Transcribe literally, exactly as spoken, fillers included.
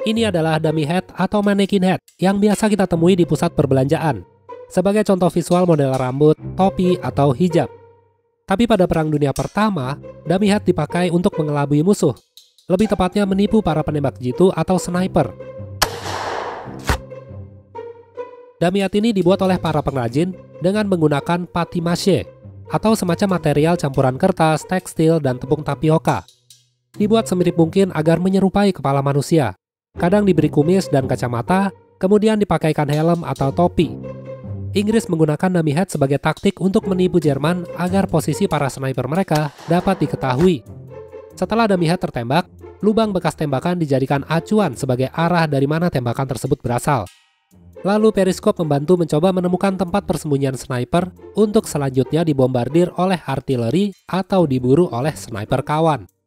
Ini adalah dummy head atau mannequin head yang biasa kita temui di pusat perbelanjaan, sebagai contoh visual model rambut, topi, atau hijab. Tapi pada Perang Dunia Pertama, dummy head dipakai untuk mengelabui musuh, lebih tepatnya menipu para penembak jitu atau sniper. Dummy head ini dibuat oleh para pengrajin dengan menggunakan pâte mâché, atau semacam material campuran kertas, tekstil, dan tepung tapioka. Dibuat semirip mungkin agar menyerupai kepala manusia. Kadang diberi kumis dan kacamata, kemudian dipakaikan helm atau topi. Inggris menggunakan dummy head sebagai taktik untuk menipu Jerman agar posisi para sniper mereka dapat diketahui. Setelah dummy head tertembak, lubang bekas tembakan dijadikan acuan sebagai arah dari mana tembakan tersebut berasal. Lalu periskop membantu mencoba menemukan tempat persembunyian sniper untuk selanjutnya dibombardir oleh artileri atau diburu oleh sniper kawan.